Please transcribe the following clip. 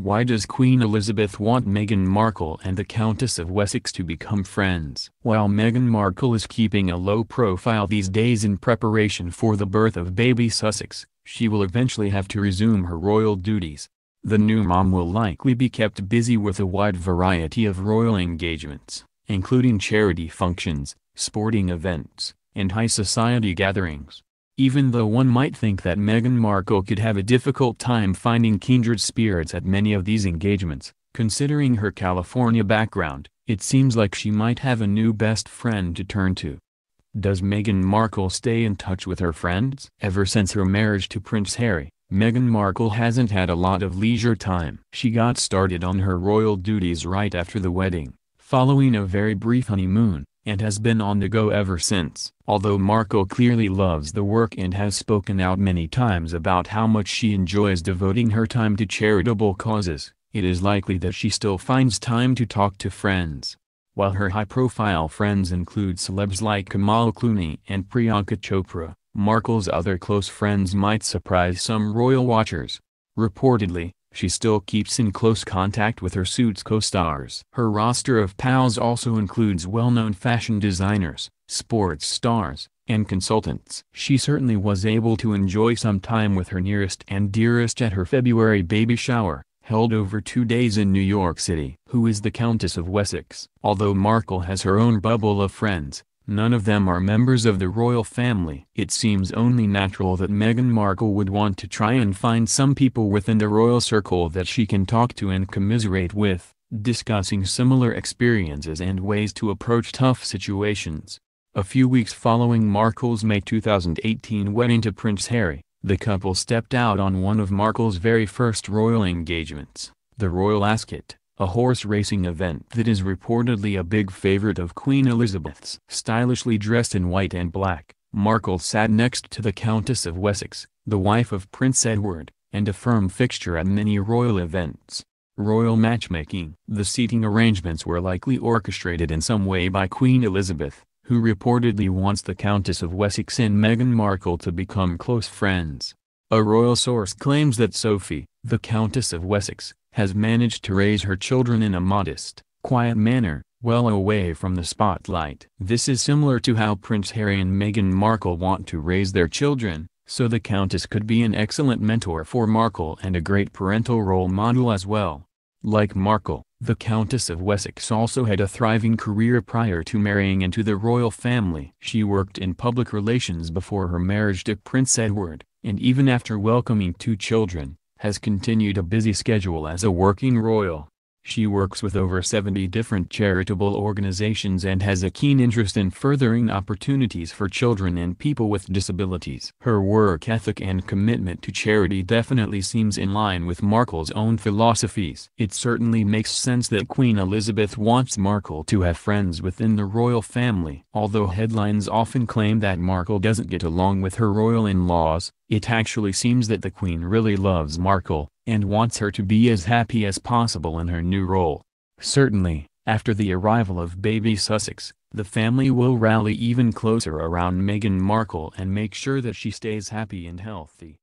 Why does Queen Elizabeth want Meghan Markle and the Countess of Wessex to become friends? While Meghan Markle is keeping a low profile these days in preparation for the birth of baby Sussex, she will eventually have to resume her royal duties. The new mom will likely be kept busy with a wide variety of royal engagements, including charity functions, sporting events, and high society gatherings. Even though one might think that Meghan Markle could have a difficult time finding kindred spirits at many of these engagements, considering her California background, it seems like she might have a new best friend to turn to. Does Meghan Markle stay in touch with her friends? Ever since her marriage to Prince Harry, Meghan Markle hasn't had a lot of leisure time. She got started on her royal duties right after the wedding, following a very brief honeymoon, and has been on the go ever since. Although Markle clearly loves the work and has spoken out many times about how much she enjoys devoting her time to charitable causes, it is likely that she still finds time to talk to friends. While her high-profile friends include celebs like Kamala Clooney and Priyanka Chopra, Markle's other close friends might surprise some royal watchers. Reportedly, she still keeps in close contact with her Suits co-stars. Her roster of pals also includes well-known fashion designers, sports stars, and consultants. She certainly was able to enjoy some time with her nearest and dearest at her February baby shower, held over 2 days in New York City. Who is the Countess of Wessex? Although Markle has her own bubble of friends, none of them are members of the royal family. It seems only natural that Meghan Markle would want to try and find some people within the royal circle that she can talk to and commiserate with, discussing similar experiences and ways to approach tough situations. A few weeks following Markle's May 2018 wedding to Prince Harry, the couple stepped out on one of Markle's very first royal engagements, the Royal Ascot, a horse racing event that is reportedly a big favorite of Queen Elizabeth's. Stylishly dressed in white and black, Markle sat next to the Countess of Wessex, the wife of Prince Edward, and a firm fixture at many royal events. Royal matchmaking. The seating arrangements were likely orchestrated in some way by Queen Elizabeth, who reportedly wants the Countess of Wessex and Meghan Markle to become close friends. A royal source claims that Sophie, the Countess of Wessex, has managed to raise her children in a modest, quiet manner, well away from the spotlight. This is similar to how Prince Harry and Meghan Markle want to raise their children, so the Countess could be an excellent mentor for Markle and a great parental role model as well. Like Markle, the Countess of Wessex also had a thriving career prior to marrying into the royal family. She worked in public relations before her marriage to Prince Edward, and even after welcoming 2 children, has continued a busy schedule as a working royal. She works with over 70 different charitable organizations and has a keen interest in furthering opportunities for children and people with disabilities. Her work ethic and commitment to charity definitely seems in line with Markle's own philosophies. It certainly makes sense that Queen Elizabeth wants Markle to have friends within the royal family. Although headlines often claim that Markle doesn't get along with her royal in-laws, it actually seems that the Queen really loves Markle and wants her to be as happy as possible in her new role. Certainly, after the arrival of baby Sussex, the family will rally even closer around Meghan Markle and make sure that she stays happy and healthy.